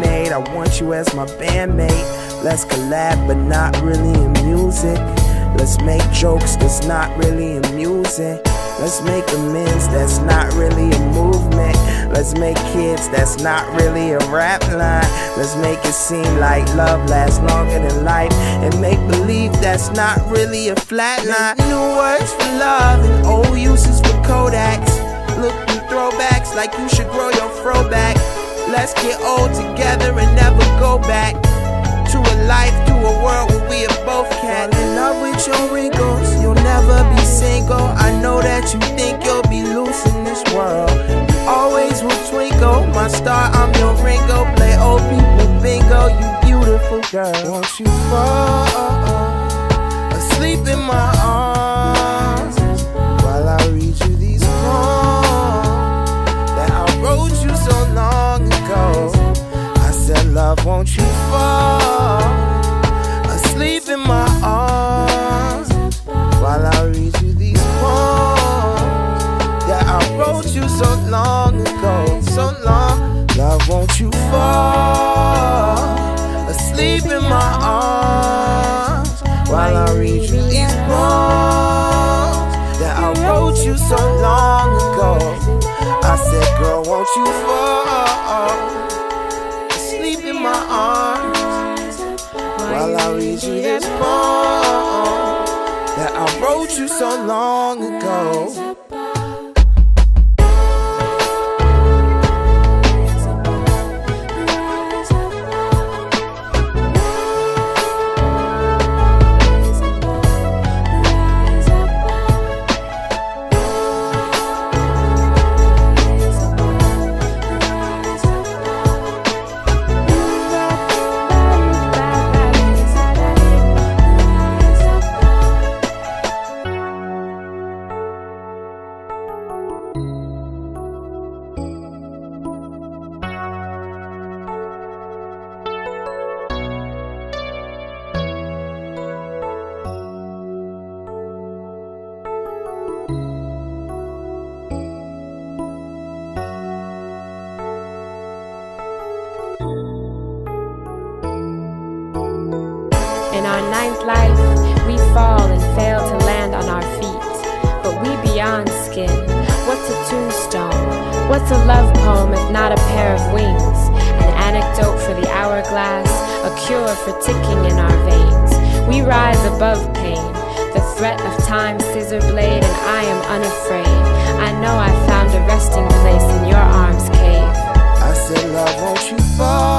man-made. I want you as my bandmate. Let's collab, but not really in music. Let's make jokes that's not really in music. Let's make amends that's not really a movement. Let's make kids that's not really a rap line. Let's make it seem like love lasts longer than life, and make believe that's not really a flat line. New words for love and old uses for Kodaks. Look through throwbacks like you should grow your throwback. Let's get old together and never go back to a life, to a world where we are both cats. Fall in love with your wrinkles, you'll never be single. I know that you think you'll be loose in this world. You always will twinkle, my star, I'm your Ringo. Play old people bingo, you beautiful girl. Won't you fall asleep in my arms while I read you these poems that I wrote you so long ago? I said, love, won't you fall asleep in my arms while I read you these poems that I wrote you so long ago, so long. Love, won't you fall asleep in my arms while I read you these poems that I wrote you so long ago? I said, girl, won't you fall asleep in my arms while I read you this poem that I wrote you so long ago? In our ninth life, we fall and fail to land on our feet. But we beyond skin. What's a tombstone? What's a love poem if not a pair of wings? An anecdote for the hourglass, a cure for ticking in our veins. We rise above pain, the threat of time's scissor blade, and I am unafraid. I know I found a resting place in your arms, cave. I said, love, won't you fall?